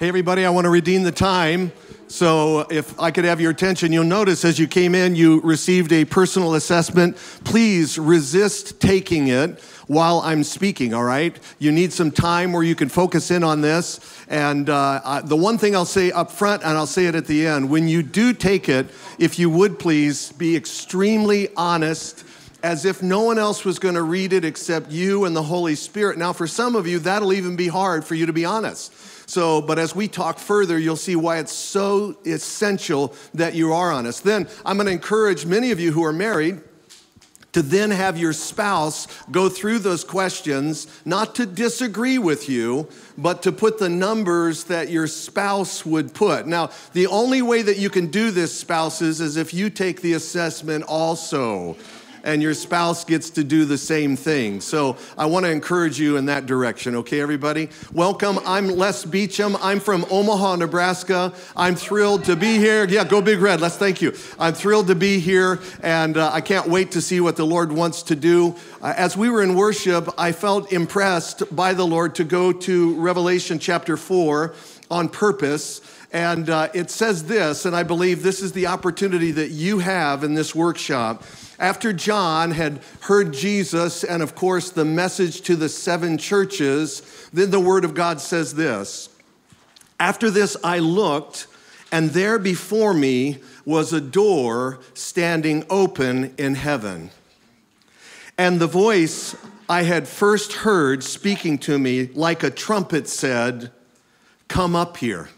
Hey, everybody, I want to redeem the time. So if I could have your attention, you'll notice as you came in, you received a personal assessment. Please resist taking it while I'm speaking, all right? You need some time where you can focus in on this. And the one thing I'll say up front, and I'll say it at the end, when you do take it, if you would please be extremely honest, as if no one else was going to read it except you and the Holy Spirit. Now, for some of you, that'll even be hard for you to be honest. So, but as we talk further, you'll see why it's so essential that you are honest. Then I'm going to encourage many of you who are married to then have your spouse go through those questions, not to disagree with you, but to put the numbers that your spouse would put. Now, the only way that you can do this, spouses, is if you take the assessment also, and your spouse gets to do the same thing. So I want to encourage you in that direction, okay, everybody? Welcome. I'm Les Beauchamp. I'm from Omaha, Nebraska. I'm thrilled to be here. Yeah, go Big Red. Let's thank you. I'm thrilled to be here, and I can't wait to see what the Lord wants to do. As we were in worship, I felt impressed by the Lord to go to Revelation chapter 4 on purpose. And it says this, and I believe this is the opportunity that you have in this workshop. After John had heard Jesus and, of course, the message to the seven churches, then the Word of God says this, "After this I looked, and there before me was a door standing open in heaven. And the voice I had first heard speaking to me like a trumpet said, 'Come up here,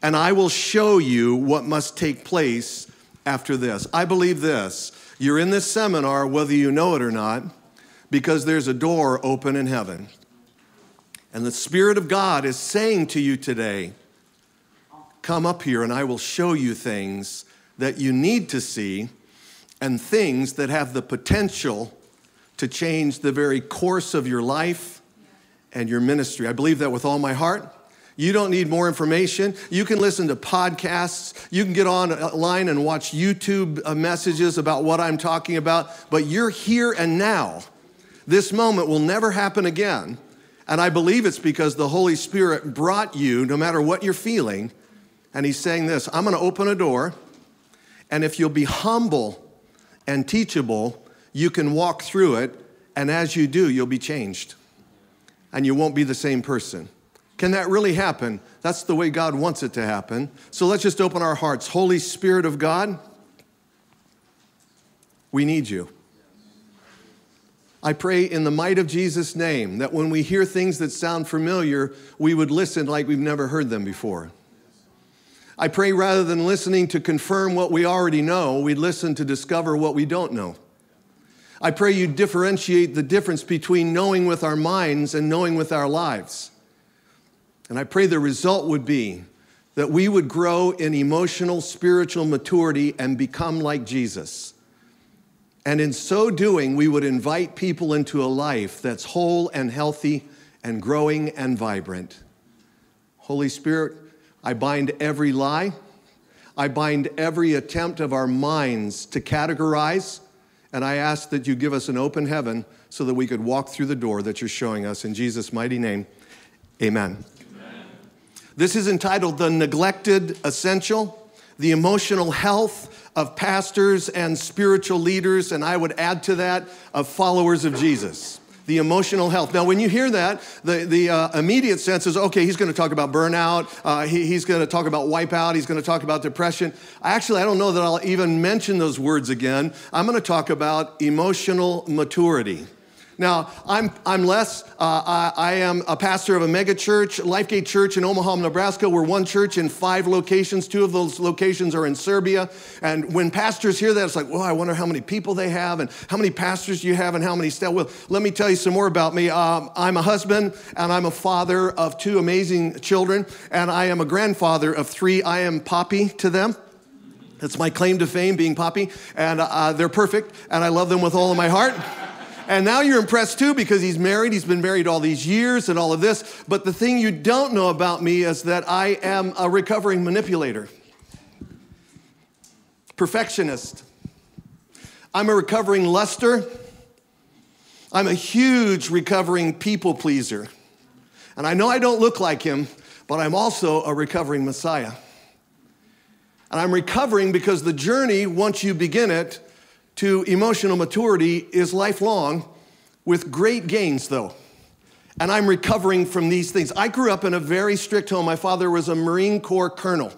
and I will show you what must take place after this.'" I believe this. You're in this seminar, whether you know it or not, because there's a door open in heaven. And the Spirit of God is saying to you today, come up here and I will show you things that you need to see and things that have the potential to change the very course of your life and your ministry. I believe that with all my heart. You don't need more information. You can listen to podcasts. You can get online and watch YouTube messages about what I'm talking about. But you're here and now. This moment will never happen again. And I believe it's because the Holy Spirit brought you, no matter what you're feeling. And he's saying this, I'm going to open a door. And if you'll be humble and teachable, you can walk through it. And as you do, you'll be changed. And you won't be the same person. Can that really happen? That's the way God wants it to happen. So let's just open our hearts. Holy Spirit of God, we need you. I pray in the might of Jesus' name that when we hear things that sound familiar, we would listen like we've never heard them before. I pray rather than listening to confirm what we already know, we'd listen to discover what we don't know. I pray you differentiate the difference between knowing with our minds and knowing with our lives. And I pray the result would be that we would grow in emotional, spiritual maturity and become like Jesus. And in so doing, we would invite people into a life that's whole and healthy and growing and vibrant. Holy Spirit, I bind every lie. I bind every attempt of our minds to categorize. And I ask that you give us an open heaven so that we could walk through the door that you're showing us. In Jesus' mighty name, amen. This is entitled The Neglected Essential, The Emotional Health of Pastors and Spiritual Leaders, and I would add to that, of followers of Jesus. The emotional health. Now, when you hear that, the immediate sense is, okay, he's going to talk about burnout. He's going to talk about wipeout. He's going to talk about depression. Actually, I don't know that I'll even mention those words again. I'm going to talk about emotional maturity. Now, I'm Les. I am a pastor of a mega church, LifeGate Church in Omaha, Nebraska. We're one church in 5 locations. 2 of those locations are in Serbia. And when pastors hear that, it's like, well, I wonder how many people they have and how many pastors you have and how many staff. Well, let me tell you some more about me. I'm a husband and I'm a father of 2 amazing children. And I am a grandfather of 3. I am Poppy to them. That's my claim to fame, being Poppy. And they're perfect. And I love them with all of my heart. And now you're impressed too because he's married. He's been married all these years and all of this. But the thing you don't know about me is that I am a recovering manipulator, perfectionist. I'm a recovering luster. I'm a huge recovering people pleaser. And I know I don't look like him, but I'm also a recovering Messiah. And I'm recovering because the journey, once you begin it, to emotional maturity is lifelong with great gains, though. And I'm recovering from these things. I grew up in a very strict home. My father was a Marine Corps colonel.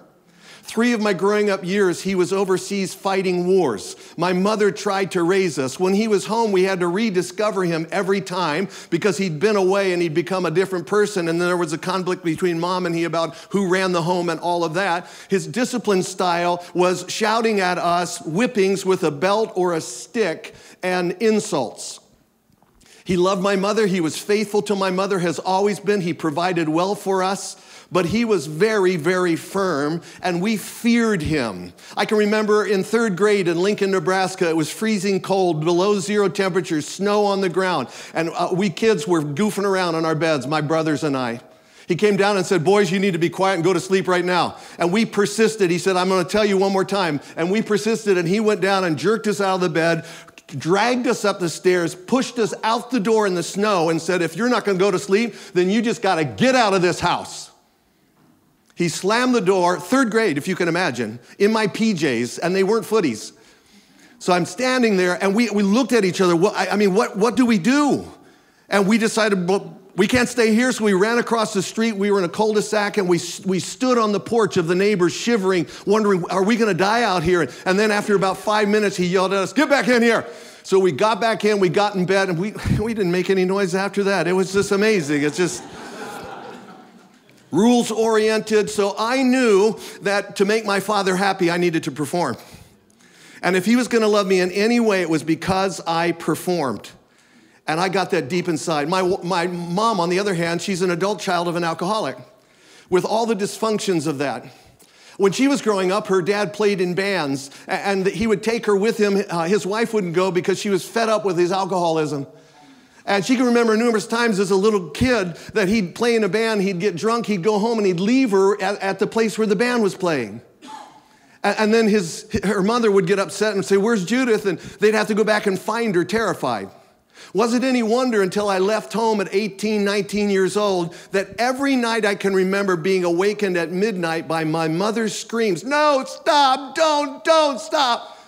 3 of my growing up years, he was overseas fighting wars. My mother tried to raise us. When he was home, we had to rediscover him every time because he'd been away and he'd become a different person. And then there was a conflict between mom and he about who ran the home and all of that. His discipline style was shouting at us, whippings with a belt or a stick, and insults. He loved my mother. He was faithful to my mother, has always been. He provided well for us. But he was very, very firm, and we feared him. I can remember in 3rd grade in Lincoln, Nebraska, it was freezing cold, below 0 temperatures, snow on the ground, and we kids were goofing around on our beds, my brothers and I. He came down and said, boys, you need to be quiet and go to sleep right now. And we persisted. He said, I'm going to tell you one more time. And we persisted, and he went down and jerked us out of the bed, dragged us up the stairs, pushed us out the door in the snow, and said, if you're not going to go to sleep, then you just got to get out of this house. He slammed the door, 3rd grade, if you can imagine, in my PJs, and they weren't footies. So I'm standing there, and we looked at each other. What do we do? And we decided, well, we can't stay here, so we ran across the street. We were in a cul-de-sac, and we stood on the porch of the neighbors shivering, wondering, are we going to die out here? And then after about 5 minutes, he yelled at us, get back in here. So we got back in, we got in bed, and we didn't make any noise after that. It was just amazing. It's just... rules-oriented, so I knew that to make my father happy, I needed to perform. And if he was going to love me in any way, it was because I performed. And I got that deep inside. My mom, on the other hand, she's an adult child of an alcoholic with all the dysfunctions of that. When she was growing up, her dad played in bands, and he would take her with him. His wife wouldn't go because she was fed up with his alcoholism. And she can remember numerous times as a little kid that he'd play in a band, he'd get drunk, he'd go home, and he'd leave her at the place where the band was playing. And then her mother would get upset and say, where's Judith? And they'd have to go back and find her, terrified. Wasn't any wonder until I left home at 18, 19 years old that every night I can remember being awakened at midnight by my mother's screams, no, stop, don't, stop.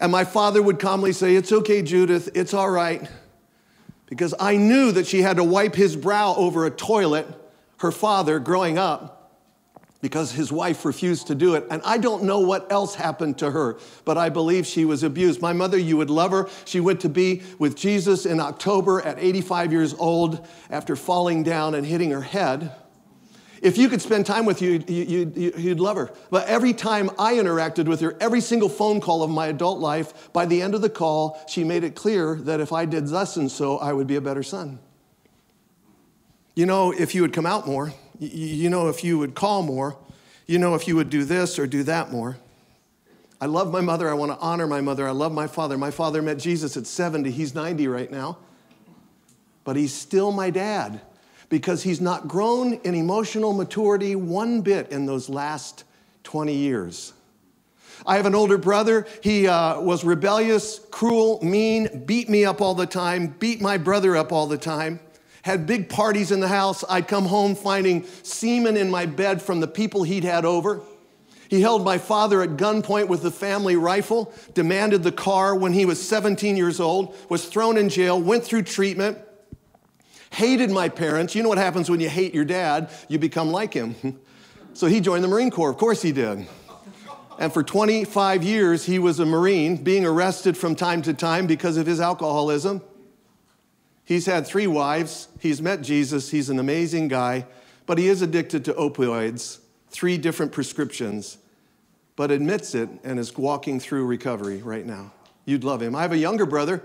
And my father would calmly say, it's okay, Judith, it's all right. Because I knew that she had to wipe his brow over a toilet, her father, growing up, because his wife refused to do it. And I don't know what else happened to her, but I believe she was abused. My mother, you would love her. She went to be with Jesus in October at 85 years old after falling down and hitting her head. If you could spend time with you, you'd love her. But every time I interacted with her, every single phone call of my adult life, by the end of the call, she made it clear that if I did thus and so, I would be a better son. You know, if you would come out more, you know, if you would call more, you know, if you would do this or do that more. I love my mother. I want to honor my mother. I love my father. My father met Jesus at 70. He's 90 right now. But he's still my dad, because he's not grown in emotional maturity one bit in those last 20 years. I have an older brother. He was rebellious, cruel, mean, beat me up all the time, beat my brother up all the time, had big parties in the house. I'd come home finding semen in my bed from the people he'd had over. He held my father at gunpoint with the family rifle, demanded the car when he was 17 years old, was thrown in jail, went through treatment, hated my parents. You know what happens when you hate your dad? You become like him. So he joined the Marine Corps. Of course he did. And for 25 years, he was a Marine, being arrested from time to time because of his alcoholism. He's had 3 wives. He's met Jesus. He's an amazing guy. But he is addicted to opioids, 3 different prescriptions, but admits it and is walking through recovery right now. You'd love him. I have a younger brother.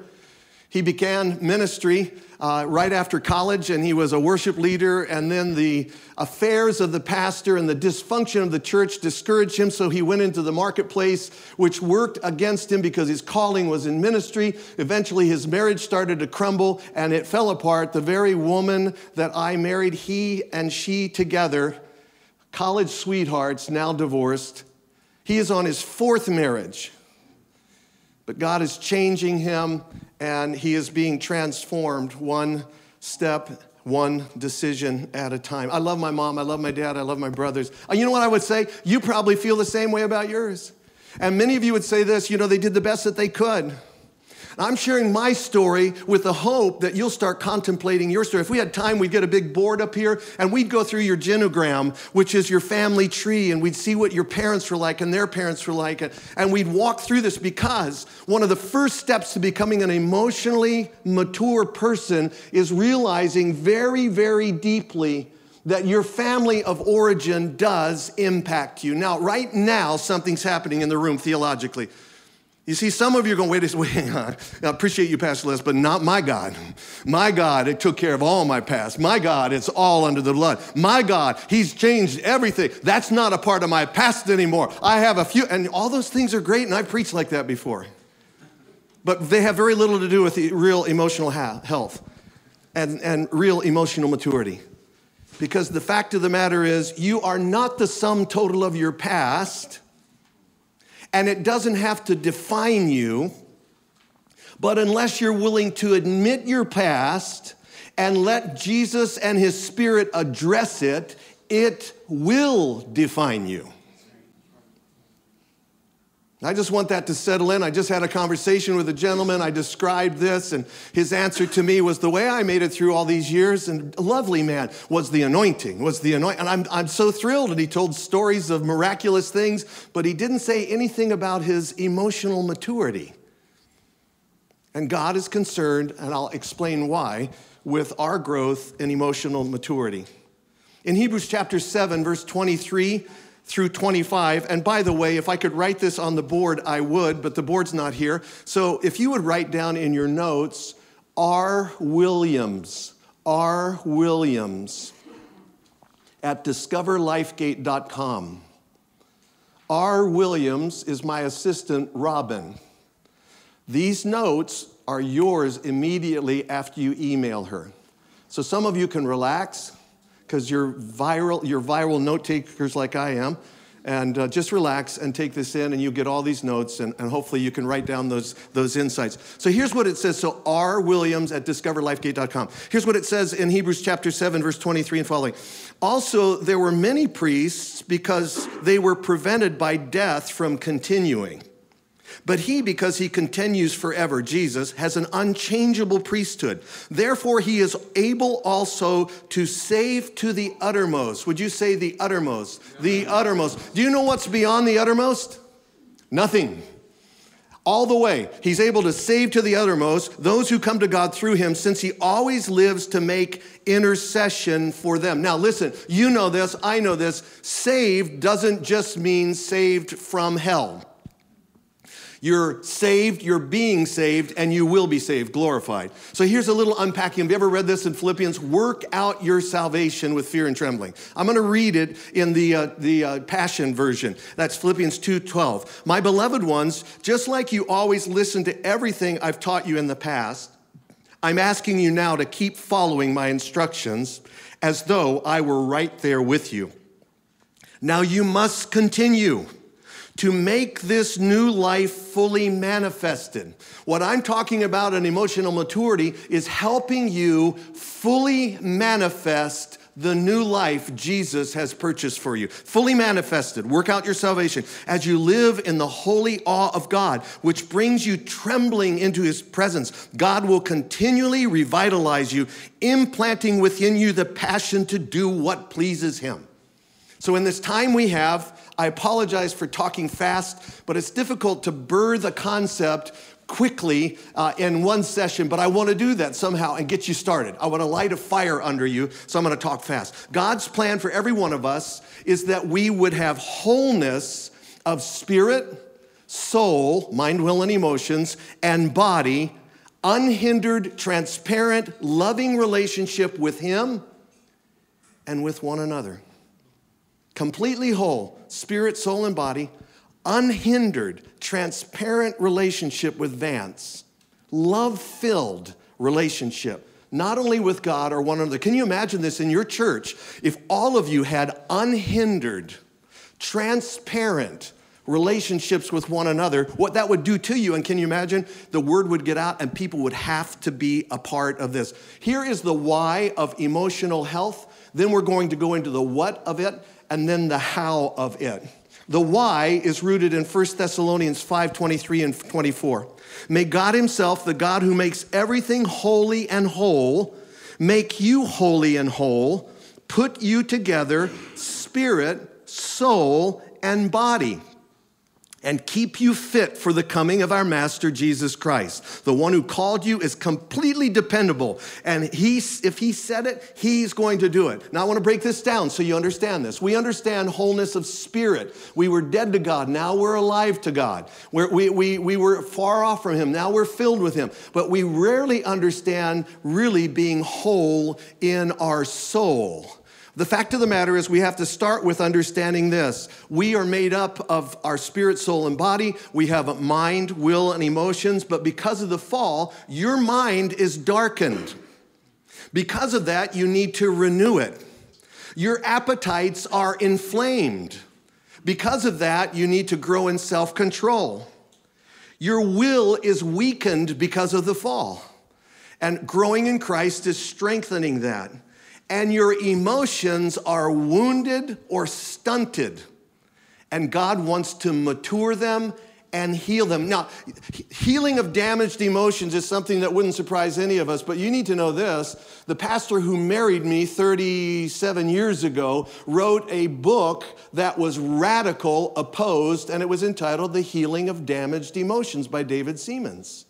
He began ministry right after college, and he was a worship leader, and then the affairs of the pastor and the dysfunction of the church discouraged him, so he went into the marketplace, which worked against him because his calling was in ministry. Eventually, his marriage started to crumble, and it fell apart. The very woman that I married, he and she together, college sweethearts, now divorced. He is on his 4th marriage, but God is changing him, and he is being transformed one step, one decision at a time. I love my mom. I love my dad. I love my brothers. You know what I would say? You probably feel the same way about yours. And many of you would say this, you know, they did the best that they could. I'm sharing my story with the hope that you'll start contemplating your story. If we had time, we'd get a big board up here, and we'd go through your Geneagram, which is your family tree, and we'd see what your parents were like and their parents were like, and we'd walk through this, because one of the first steps to becoming an emotionally mature person is realizing very, very deeply that your family of origin does impact you. Now, right now, something's happening in the room theologically. You see, some of you are going, wait, hang on. I appreciate you, Pastor Les, but not my God. My God, it took care of all my past. My God, it's all under the blood. My God, he's changed everything. That's not a part of my past anymore. I have a few, and all those things are great, and I've preached like that before. But they have very little to do with the real emotional health and real emotional maturity. Because the fact of the matter is, you are not the sum total of your past. And it doesn't have to define you, but unless you're willing to admit your past and let Jesus and his Spirit address it, it will define you. I just want that to settle in. I just had a conversation with a gentleman. I described this, and his answer to me was, the way I made it through all these years, and lovely man, was the anointing, And I'm so thrilled. And he told stories of miraculous things, but he didn't say anything about his emotional maturity. And God is concerned, and I'll explain why, with our growth in emotional maturity. In Hebrews chapter 7, verse 23, through 25, and by the way, if I could write this on the board, I would, but the board's not here. So if you would write down in your notes, R. Williams at DiscoverLifeGate.com. R. Williams is my assistant, Robin. These notes are yours immediately after you email her. So some of you can relax, because you're viral note takers like I am, and just relax and take this in, and you get all these notes, and hopefully you can write down those insights. So here's what it says. So R. Williams at DiscoverLifeGate.com. Here's what it says in Hebrews chapter 7, verse 23 and following. Also, there were many priests because they were prevented by death from continuing. But he, because he continues forever, Jesus, has an unchangeable priesthood. Therefore, he is able also to save to the uttermost. Would you say the uttermost? The uttermost. Do you know what's beyond the uttermost? Nothing. All the way. He's able to save to the uttermost those who come to God through him, since he always lives to make intercession for them. Now listen, you know this, I know this. Saved doesn't just mean saved from hell. You're saved, you're being saved, and you will be saved, glorified. So here's a little unpacking. Have you ever read this in Philippians? Work out your salvation with fear and trembling. I'm going to read it in the Passion version. That's Philippians 2:12. My beloved ones, just like you always listen to everything I've taught you in the past, I'm asking you now to keep following my instructions as though I were right there with you. Now you must continue to make this new life fully manifested. What I'm talking about in emotional maturity is helping you fully manifest the new life Jesus has purchased for you. Fully manifested. Work out your salvation as you live in the holy awe of God, which brings you trembling into his presence. God will continually revitalize you, implanting within you the passion to do what pleases him. So in this time we have, I apologize for talking fast, but it's difficult to birth a concept quickly in one session, but I want to do that somehow and get you started. I want to light a fire under you, so I'm going to talk fast. God's plan for every one of us is that we would have wholeness of spirit, soul, mind, will, and emotions, and body, unhindered, transparent, loving relationship with him and with one another. Completely whole, spirit, soul, and body, unhindered, transparent relationship with Vance, love-filled relationship, not only with God or one another. Can you imagine this in your church? If all of you had unhindered, transparent relationships with one another, what that would do to you. And can you imagine? The word would get out and people would have to be a part of this. Here is the why of emotional health. Then we're going to go into the what of it and then the how of it. The why is rooted in First Thessalonians 5:23 and 24. May God himself, the God who makes everything holy and whole, make you holy and whole, put you together, spirit, soul, and body, and keep you fit for the coming of our Master Jesus Christ. The one who called you is completely dependable, and if he said it, he's going to do it. Now I want to break this down so you understand this. We understand wholeness of spirit. We were dead to God, now we're alive to God. We were far off from him, now we're filled with him. But we rarely understand really being whole in our soul. The fact of the matter is we have to start with understanding this. We are made up of our spirit, soul, and body. We have a mind, will, and emotions. But because of the fall, your mind is darkened. Because of that, you need to renew it. Your appetites are inflamed. Because of that, you need to grow in self-control. Your will is weakened because of the fall. And growing in Christ is strengthening that. And your emotions are wounded or stunted. And God wants to mature them and heal them. Now, healing of damaged emotions is something that wouldn't surprise any of us, but you need to know this. The pastor who married me 37 years ago wrote a book that was radical, opposed, and it was entitled The Healing of Damaged Emotions by David Siemens.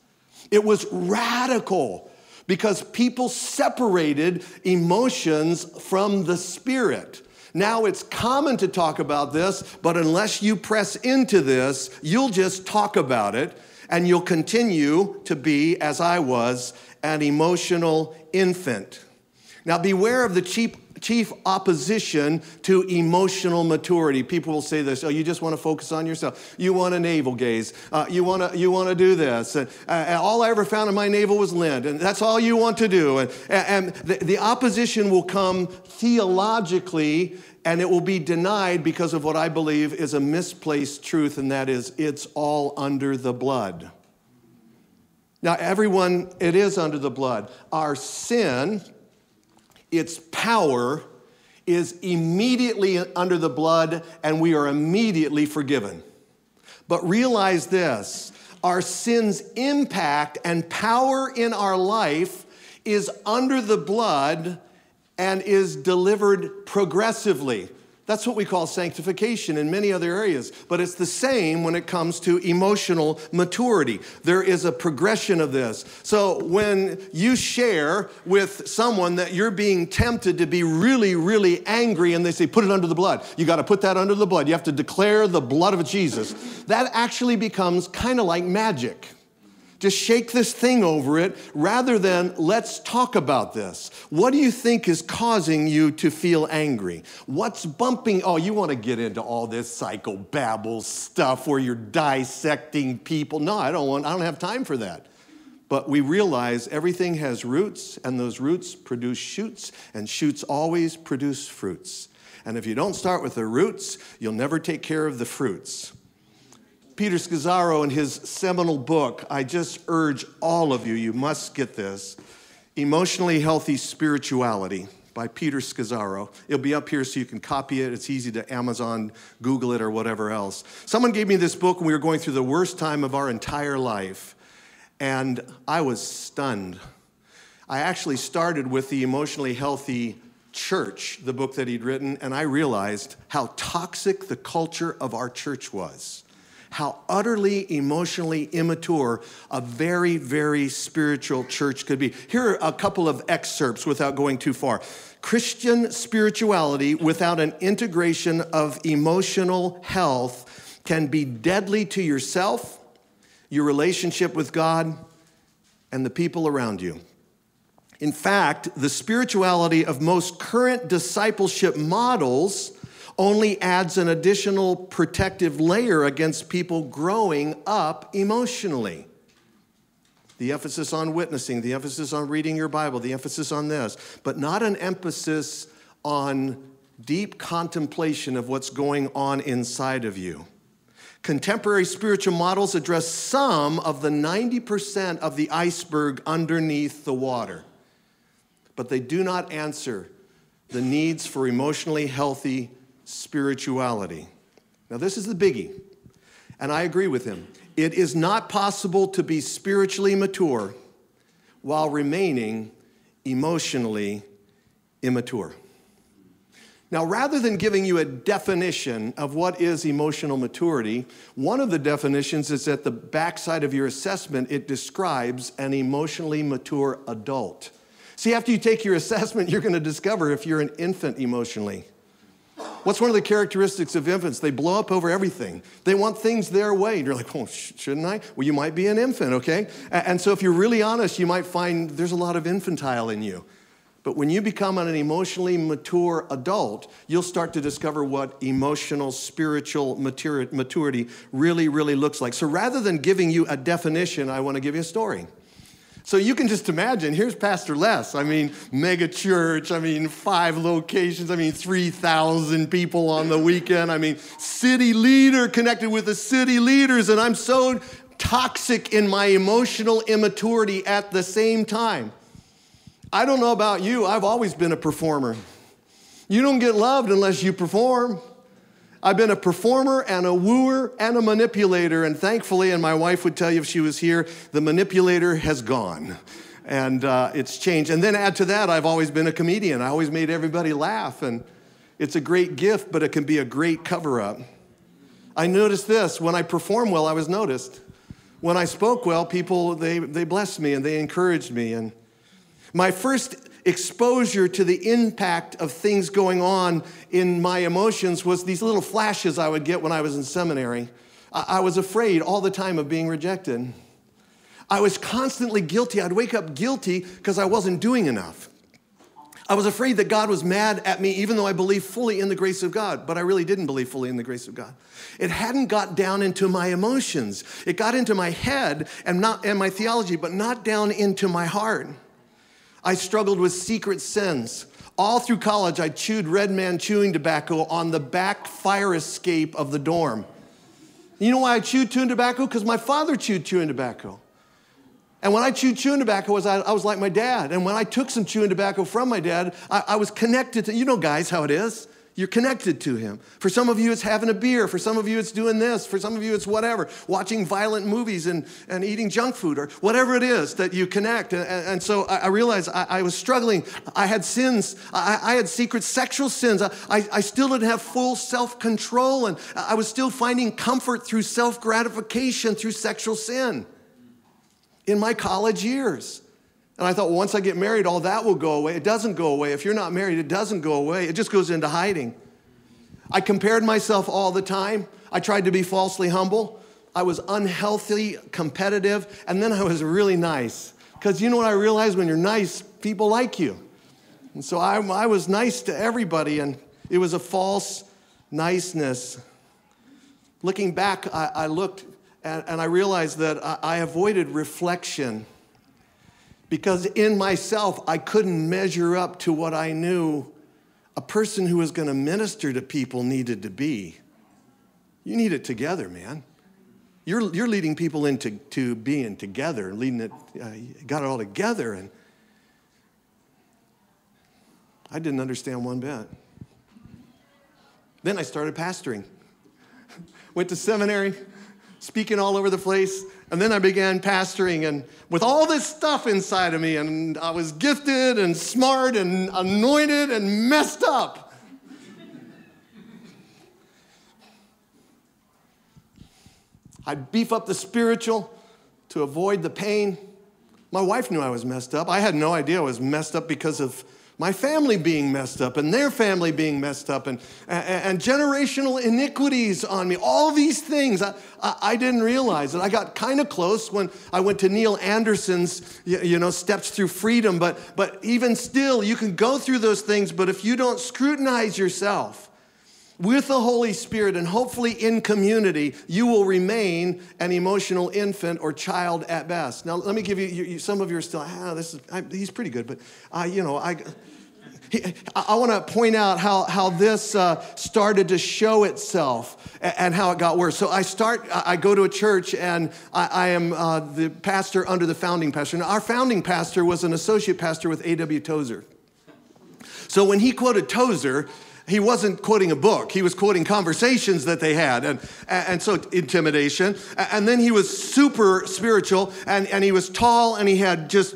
It was radical, because people separated emotions from the spirit. Now it's common to talk about this, but unless you press into this, you'll just talk about it and you'll continue to be, as I was, an emotional infant. Now beware of the chief opposition to emotional maturity. People will say this, oh, you just want to focus on yourself. You want a navel gaze. You want to do this. And all I ever found in my navel was lint, and that's all you want to do. And the opposition will come theologically, and it will be denied because of what I believe is a misplaced truth, and that is it's all under the blood. Now, everyone, it is under the blood. Our sin, its power is immediately under the blood, and we are immediately forgiven. But realize this, our sin's impact and power in our life is under the blood and is delivered progressively. That's what we call sanctification in many other areas, but it's the same when it comes to emotional maturity. There is a progression of this. So when you share with someone that you're being tempted to be really, really angry, and they say, put it under the blood. You got to put that under the blood. You have to declare the blood of Jesus. That actually becomes kind of like magic. Just shake this thing over it rather than let's talk about this. What do you think is causing you to feel angry? What's bumping? Oh, you want to get into all this psychobabble stuff where you're dissecting people. No, I don't have time for that. But we realize everything has roots, and those roots produce shoots, and shoots always produce fruits. And if you don't start with the roots, you'll never take care of the fruits. Peter Scazzero, in his seminal book, I just urge all of you, you must get this, Emotionally Healthy Spirituality by Peter Scazzero. It'll be up here so you can copy it. It's easy to Amazon, Google it, or whatever else. Someone gave me this book when we were going through the worst time of our entire life, and I was stunned. I actually started with the Emotionally Healthy Church, the book that he'd written, and I realized how toxic the culture of our church was. How utterly emotionally immature a very, very spiritual church could be. Here are a couple of excerpts without going too far. Christian spirituality without an integration of emotional health can be deadly to yourself, your relationship with God, and the people around you. In fact, the spirituality of most current discipleship models only adds an additional protective layer against people growing up emotionally. The emphasis on witnessing, the emphasis on reading your Bible, the emphasis on this, but not an emphasis on deep contemplation of what's going on inside of you. Contemporary spiritual models address some of the 90% of the iceberg underneath the water, but they do not answer the needs for emotionally healthy spirituality. Now, this is the biggie, and I agree with him. It is not possible to be spiritually mature while remaining emotionally immature. Now, rather than giving you a definition of what is emotional maturity, one of the definitions is at the backside of your assessment, it describes an emotionally mature adult. See, after you take your assessment, you're going to discover if you're an infant emotionally. What's one of the characteristics of infants? They blow up over everything. They want things their way. And you're like, well, shouldn't I? Well, you might be an infant, okay? And so if you're really honest, you might find there's a lot of infantile in you. But when you become an emotionally mature adult, you'll start to discover what emotional, spiritual maturity really, really looks like. So rather than giving you a definition, I want to give you a story. So you can just imagine, here's Pastor Les, I mean, mega church, I mean, 5 locations, I mean, 3,000 people on the weekend, I mean, city leader, connected with the city leaders, and I'm so toxic in my emotional immaturity at the same time. I don't know about you, I've always been a performer. You don't get loved unless you perform. I've been a performer and a wooer and a manipulator, and thankfully, and my wife would tell you if she was here, the manipulator has gone, and it's changed. And then add to that, I've always been a comedian. I always made everybody laugh, and it's a great gift, but it can be a great cover-up. I noticed this. When I performed well, I was noticed. When I spoke well, people, they blessed me, and they encouraged me. And my first exposure to the impact of things going on in my emotions was these little flashes I would get when I was in seminary. I was afraid all the time of being rejected. I was constantly guilty. I'd wake up guilty because I wasn't doing enough. I was afraid that God was mad at me, even though I believed fully in the grace of God, but I really didn't believe fully in the grace of God. It hadn't got down into my emotions. It got into my head and my theology, but not down into my heart. I struggled with secret sins. All through college, I chewed Red Man chewing tobacco on the back fire escape of the dorm. You know why I chewed chewing tobacco? Because my father chewed chewing tobacco. And when I chewed chewing tobacco, I was like my dad. And when I took some chewing tobacco from my dad, I was connected to, you know guys how it is. You're connected to him. For some of you, it's having a beer. For some of you, it's doing this. For some of you, it's whatever, watching violent movies and eating junk food or whatever it is that you connect. And so I realized I was struggling. I had sins. I had secret sexual sins. I still didn't have full self-control, and I was still finding comfort through self-gratification through sexual sin in my college years. And I thought, well, once I get married, all that will go away. It doesn't go away. If you're not married, it doesn't go away. It just goes into hiding. I compared myself all the time. I tried to be falsely humble. I was unhealthy, competitive, and then I was really nice. Because you know what I realized? When you're nice, people like you. And so I was nice to everybody, and it was a false niceness. Looking back, I looked, and I realized that I avoided reflection. Because in myself, I couldn't measure up to what I knew a person who was going to minister to people needed to be. You need it together, man. You're leading people into being together, leading it, got it all together. And I didn't understand one bit. Then I started pastoring. Went to seminary, speaking all over the place. And then I began pastoring, and with all this stuff inside of me, and I was gifted and smart and anointed and messed up. I'd beef up the spiritual to avoid the pain. My wife knew I was messed up. I had no idea I was messed up because of my family being messed up and their family being messed up and generational iniquities on me. All these things I didn't realize. And I got kind of close when I went to Neil Anderson's, you know, Steps Through Freedom. But even still, you can go through those things, but if you don't scrutinize yourself with the Holy Spirit and hopefully in community, you will remain an emotional infant or child at best. Now, let me give you some of you are still, he's pretty good, but, you know, I want to point out how this started to show itself and how it got worse. So I go to a church, and I am the pastor under the founding pastor. Now, our founding pastor was an associate pastor with A.W. Tozer. So when he quoted Tozer, he wasn't quoting a book. He was quoting conversations that they had, and so intimidation. And then he was super spiritual, and he was tall, and he had just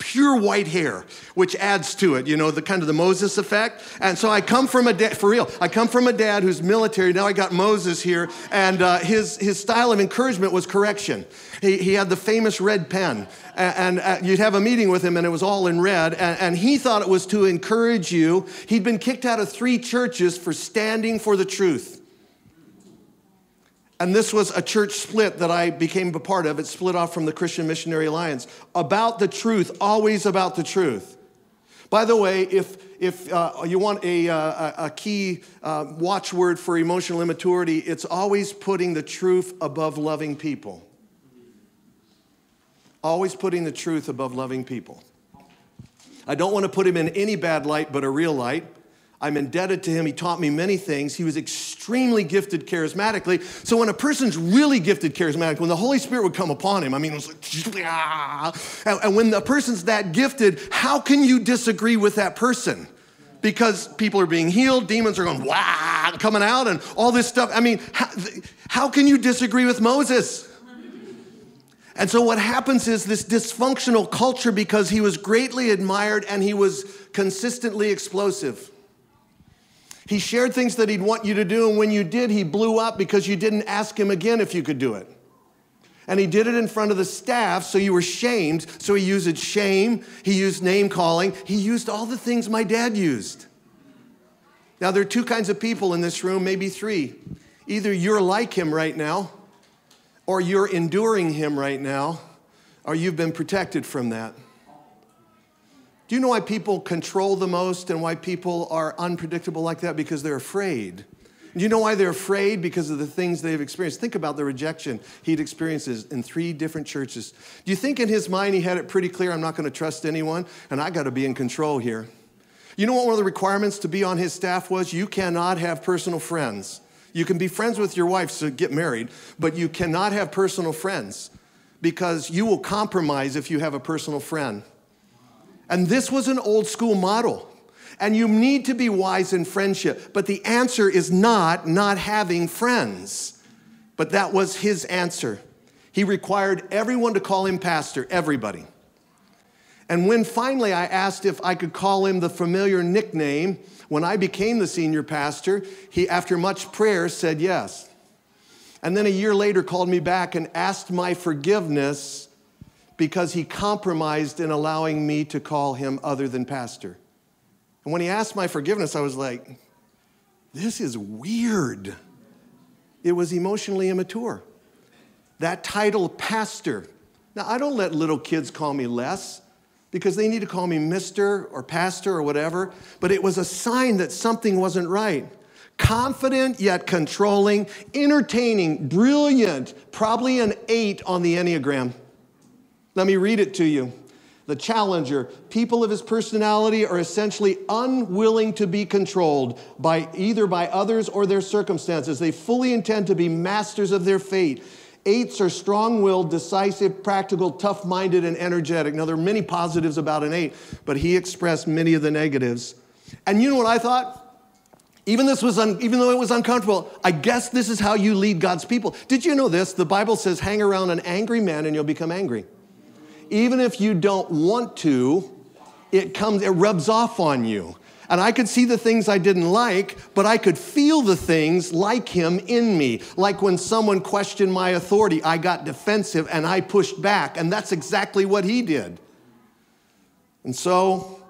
pure white hair, which adds to it, you know, the kind of the Moses effect. And so I come from a dad, for real, I come from a dad who's military. Now I got Moses here, and his style of encouragement was correction. He had the famous red pen, and you'd have a meeting with him, and it was all in red, and he thought it was to encourage you. He'd been kicked out of 3 churches for standing for the truth. And this was a church split that I became a part of. It split off from the Christian Missionary Alliance. About the truth, always about the truth. By the way, if you want a key watchword for emotional immaturity, it's always putting the truth above loving people. Always putting the truth above loving people. I don't want to put him in any bad light but a real light. I'm indebted to him. He taught me many things. He was extremely gifted charismatically. So when a person's really gifted charismatically, when the Holy Spirit would come upon him, I mean, it was like, ah. And when the person's that gifted, how can you disagree with that person? Because people are being healed, demons are going, wow, coming out, and all this stuff. I mean, how can you disagree with Moses? And so what happens is this dysfunctional culture, because he was greatly admired and he was consistently explosive. He shared things that he'd want you to do, and when you did, he blew up because you didn't ask him again if you could do it. And he did it in front of the staff, so you were shamed. So he used shame, he used name-calling, he used all the things my dad used. Now, there are 2 kinds of people in this room, maybe 3. Either you're like him right now, or you're enduring him right now, or you've been protected from that. Do you know why people control the most and why people are unpredictable like that? Because they're afraid. Do you know why they're afraid? Because of the things they've experienced. Think about the rejection he'd experienced in 3 different churches. Do you think in his mind he had it pretty clear, I'm not going to trust anyone, and I got to be in control here? You know what one of the requirements to be on his staff was? You cannot have personal friends. You can be friends with your wife, so get married, but you cannot have personal friends because you will compromise if you have a personal friend. And this was an old school model. And you need to be wise in friendship. But the answer is not having friends. But that was his answer. He required everyone to call him pastor, everybody. And when finally I asked if I could call him the familiar nickname, when I became the senior pastor, he, after much prayer, said yes. And then a year later called me back and asked my forgiveness because he compromised in allowing me to call him other than pastor. And when he asked my forgiveness, I was like, this is weird. It was emotionally immature. That title, pastor. Now, I don't let little kids call me Les because they need to call me Mr. or pastor or whatever, but it was a sign that something wasn't right. Confident yet controlling, entertaining, brilliant, probably an 8 on the Enneagram. Let me read it to you. The challenger, people of his personality are essentially unwilling to be controlled by either by others or their circumstances. They fully intend to be masters of their fate. 8s are strong-willed, decisive, practical, tough-minded, and energetic. Now, there are many positives about an 8, but he expressed many of the negatives. And you know what I thought? Even though it was uncomfortable, I guess this is how you lead God's people. Did you know this? The Bible says, hang around an angry man and you'll become angry. Even if you don't want to, it rubs off on you. And I could see the things I didn't like, but I could feel the things like him in me. Like when someone questioned my authority, I got defensive and I pushed back. And that's exactly what he did. And so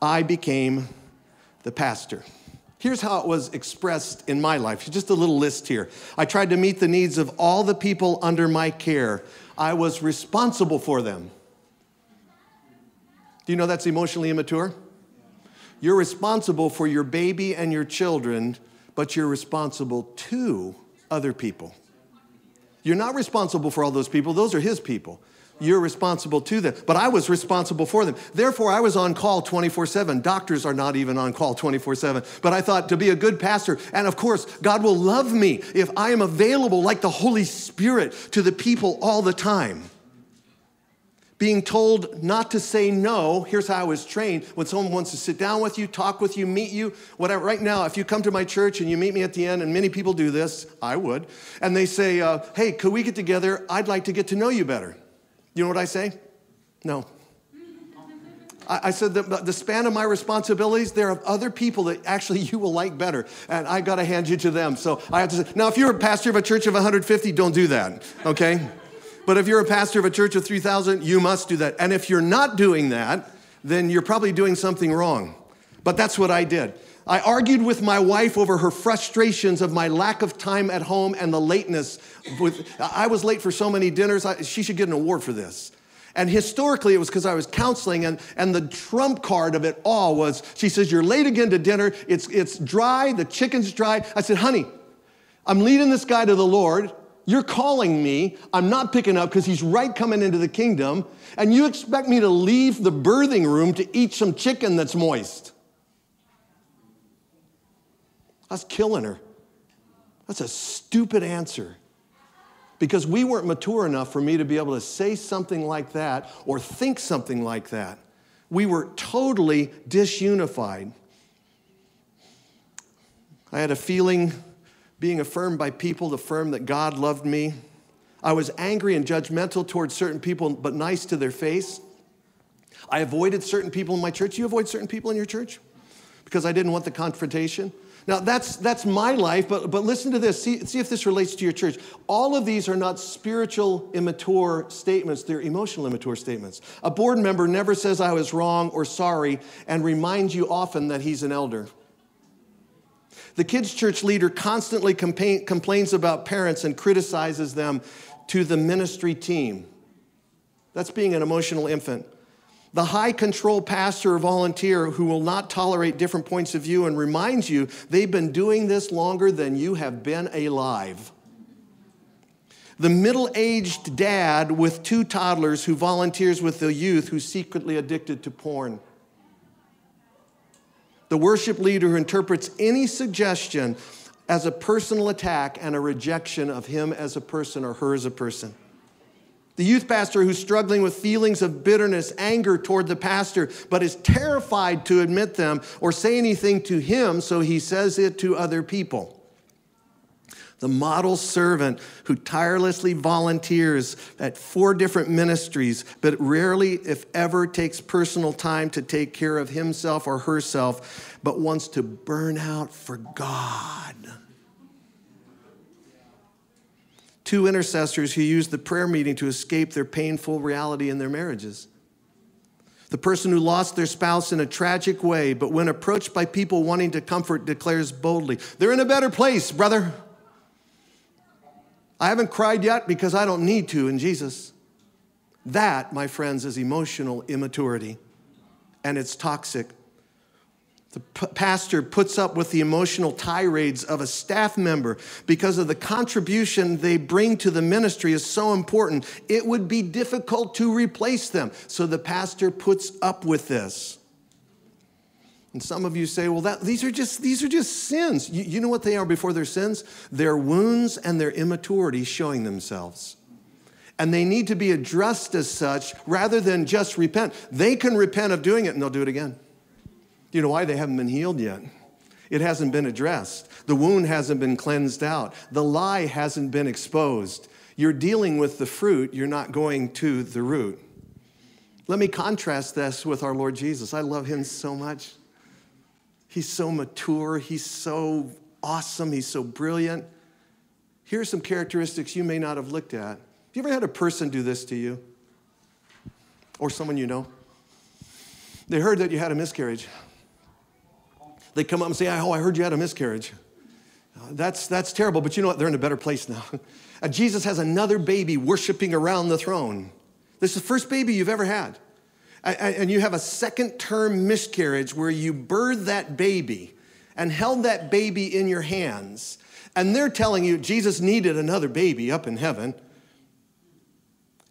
I became the pastor. Here's how it was expressed in my life. Just a little list here. I tried to meet the needs of all the people under my care. I was responsible for them. Do you know that's emotionally immature? You're responsible for your baby and your children, but you're responsible to other people. You're not responsible for all those people. Those are his people. You're responsible to them. But I was responsible for them. Therefore, I was on call 24/7. Doctors are not even on call 24/7. But I thought to be a good pastor, and of course, God will love me if I am available like the Holy Spirit to the people all the time. Being told not to say no, here's how I was trained. When someone wants to sit down with you, talk with you, meet you, whatever. Right now, if you come to my church and you meet me at the end, and many people do this, I would, and they say, hey, could we get together? I'd like to get to know you better. You know what I say? No. I said that the span of my responsibilities, there are other people that actually you will like better, and I got to hand you to them. So I have to say, now if you're a pastor of a church of 150, don't do that, okay? But if you're a pastor of a church of 3,000, you must do that. And if you're not doing that, then you're probably doing something wrong. But that's what I did. I argued with my wife over her frustrations of my lack of time at home and the lateness. I was late for so many dinners. She should get an award for this. And historically, it was because I was counseling, and the trump card of it all was, she says, you're late again to dinner. It's dry. The chicken's dry. I said, honey, I'm leading this guy to the Lord. You're calling me, I'm not picking up because he's right coming into the kingdom, and you expect me to leave the birthing room to eat some chicken that's moist. I was killing her. That's a stupid answer because we weren't mature enough for me to be able to say something like that or think something like that. We were totally disunified. I had a feeling being affirmed by people, affirmed that God loved me. I was angry and judgmental towards certain people, but nice to their face. I avoided certain people in my church. You avoid certain people in your church? Because I didn't want the confrontation. Now, that's my life, but listen to this. See if this relates to your church. All of these are not spiritual immature statements. They're emotional immature statements. A board member never says I was wrong or sorry and reminds you often that he's an elder. The kids' church leader constantly complains about parents and criticizes them to the ministry team. That's being an emotional infant. The high control pastor or volunteer who will not tolerate different points of view and reminds you they've been doing this longer than you have been alive. The middle-aged dad with 2 toddlers who volunteers with the youth who's secretly addicted to porn. The worship leader who interprets any suggestion as a personal attack and a rejection of him as a person or her as a person. The youth pastor who's struggling with feelings of bitterness, anger toward the pastor, but is terrified to admit them or say anything to him, so he says it to other people. The model servant who tirelessly volunteers at 4 different ministries, but rarely, if ever, takes personal time to take care of himself or herself, but wants to burn out for God. 2 intercessors who use the prayer meeting to escape their painful reality in their marriages. The person who lost their spouse in a tragic way, but when approached by people wanting to comfort, declares boldly, "They're in a better place, brother. I haven't cried yet because I don't need to in Jesus." That, my friends, is emotional immaturity, and it's toxic. The pastor puts up with the emotional tirades of a staff member because of the contribution they bring to the ministry is so important. It would be difficult to replace them, so the pastor puts up with this. And some of you say, well, these are just sins. You know what they are before they're sins? Their wounds and their immaturity showing themselves. And they need to be addressed as such rather than just repent. They can repent of doing it and they'll do it again. Do you know why? They haven't been healed yet. It hasn't been addressed. The wound hasn't been cleansed out. The lie hasn't been exposed. You're dealing with the fruit. You're not going to the root. Let me contrast this with our Lord Jesus. I love him so much. He's so mature, he's so awesome, he's so brilliant. Here are some characteristics you may not have looked at. Have you ever had a person do this to you? Or someone you know? They heard that you had a miscarriage. They come up and say, "Oh, I heard you had a miscarriage. That's terrible, but you know what? They're in a better place now." Jesus has another baby worshiping around the throne. This is the first baby you've ever had. And you have a second-term miscarriage where you birthed that baby and held that baby in your hands. And they're telling you Jesus needed another baby up in heaven.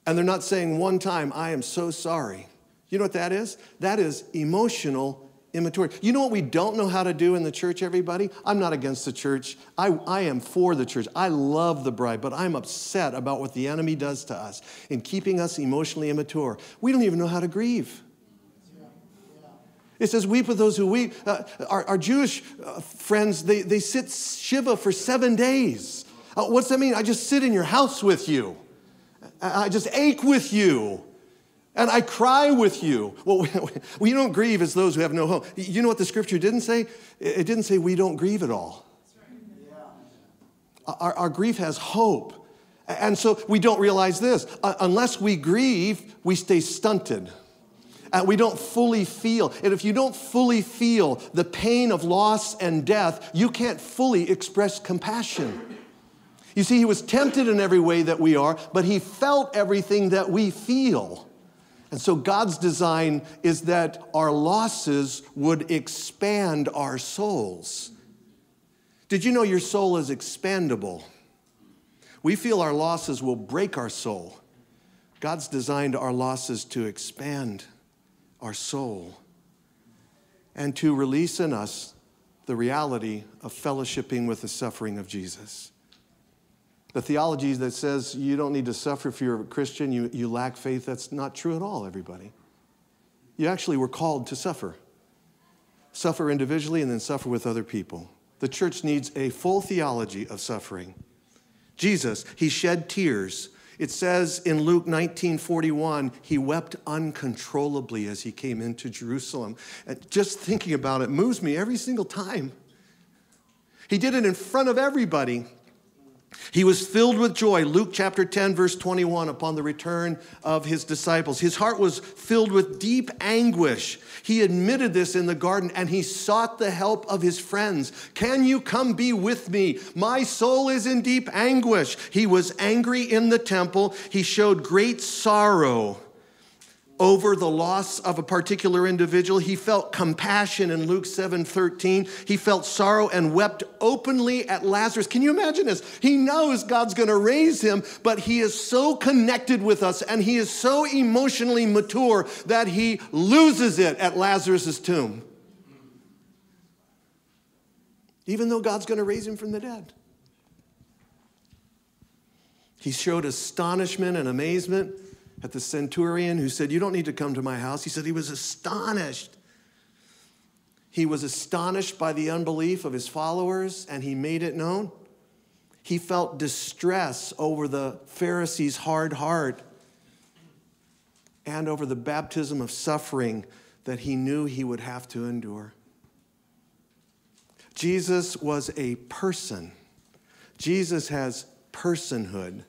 and they're not saying one time, I am so sorry. You know what that is? That is emotional immaturity. You know what we don't know how to do in the church, everybody? I'm not against the church. I am for the church. I love the bride, but I'm upset about what the enemy does to us in keeping us emotionally immature. We don't even know how to grieve. It says, weep with those who weep. Our Jewish friends, they sit Shiva for 7 days. What's that mean? I just sit in your house with you. I just ache with you. And I cry with you. Well, we don't grieve as those who have no hope. You know what the scripture didn't say? It didn't say we don't grieve at all. Our grief has hope. And so we don't realize this. Unless we grieve, we stay stunted. We don't fully feel. And if you don't fully feel the pain of loss and death, you can't fully express compassion. You see, he was tempted in every way that we are, but he felt everything that we feel. And so God's design is that our losses would expand our souls. Did you know your soul is expandable? We feel our losses will break our soul. God's designed our losses to expand our soul, and to release in us the reality of fellowshipping with the suffering of Jesus. The theology that says you don't need to suffer if you're a Christian, you lack faith, that's not true at all, everybody. You actually were called to suffer. Suffer individually and then suffer with other people. The church needs a full theology of suffering. Jesus, he shed tears. It says in Luke 19:41, he wept uncontrollably as he came into Jerusalem. And just thinking about it moves me every single time. He did it in front of everybody. He was filled with joy. Luke chapter 10, verse 21, upon the return of his disciples. His heart was filled with deep anguish. He admitted this in the garden, and he sought the help of his friends. Can you come be with me? My soul is in deep anguish. He was angry in the temple. He showed great sorrow over the loss of a particular individual. He felt compassion in Luke 7:13. He felt sorrow and wept openly at Lazarus. Can you imagine this? He knows God's going to raise him, but he is so connected with us and he is so emotionally mature that he loses it at Lazarus's tomb. Even though God's going to raise him from the dead. He showed astonishment and amazement at the centurion who said, you don't need to come to my house. He said he was astonished. He was astonished by the unbelief of his followers, and he made it known. He felt distress over the Pharisees' hard heart and over the baptism of suffering that he knew he would have to endure. Jesus was a person. Jesus has personhood.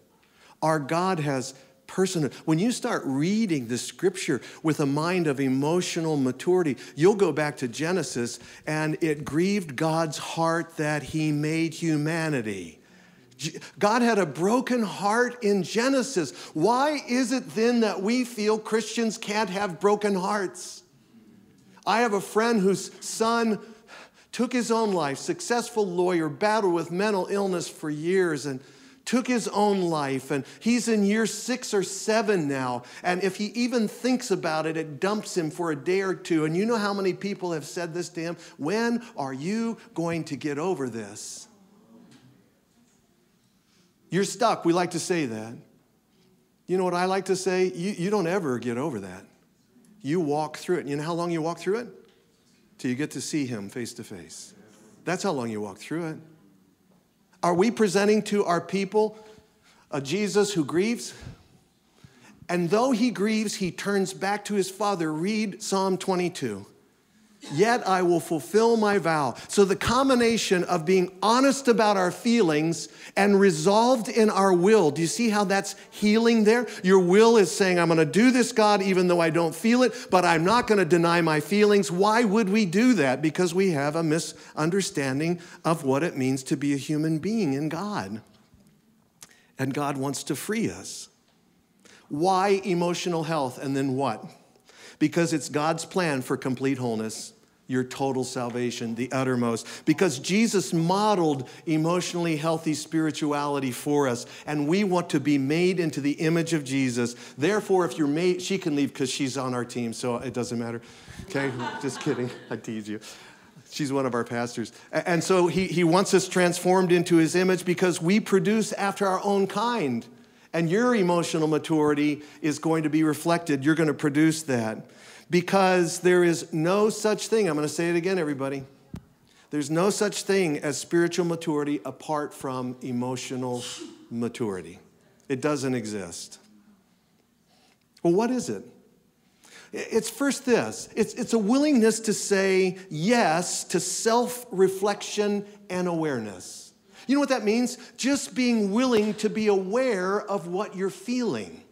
Our God has personhood. When you start reading the scripture with a mind of emotional maturity, you'll go back to Genesis, and it grieved God's heart that he made humanity. God had a broken heart in Genesis. Why is it then that we feel Christians can't have broken hearts? I have a friend whose son took his own life, successful lawyer, battled with mental illness for years, and took his own life, and he's in year 6 or 7 now, and if he even thinks about it, it dumps him for a day or two, and you know how many people have said this to him? When are you going to get over this? You're stuck. We like to say that. You know what I like to say? You don't ever get over that. You walk through it. You know how long you walk through it? Till you get to see him face to face. That's how long you walk through it. Are we presenting to our people a Jesus who grieves? And though he grieves, he turns back to his Father. Read Psalm 22. Yet I will fulfill my vow. So the combination of being honest about our feelings and resolved in our will, do you see how that's healing there? Your will is saying, I'm going to do this, God, even though I don't feel it, but I'm not going to deny my feelings. Why would we do that? Because we have a misunderstanding of what it means to be a human being in God. And God wants to free us. Why emotional health and then what? Because it's God's plan for complete wholeness. your total salvation, the uttermost, because Jesus modeled emotionally healthy spirituality for us, and we want to be made into the image of Jesus. Therefore, if you're made, she can leave because she's on our team, so it doesn't matter. Okay, just kidding, I tease you. She's one of our pastors. And so he wants us transformed into his image because we produce after our own kind. And your emotional maturity is going to be reflected. You're going to produce that. Because there is no such thing, I'm going to say it again, everybody. There's no such thing as spiritual maturity apart from emotional maturity. It doesn't exist. Well, what is it? It's first this. It's a willingness to say yes to self-reflection and awareness. You know what that means? Just being willing to be aware of what you're feeling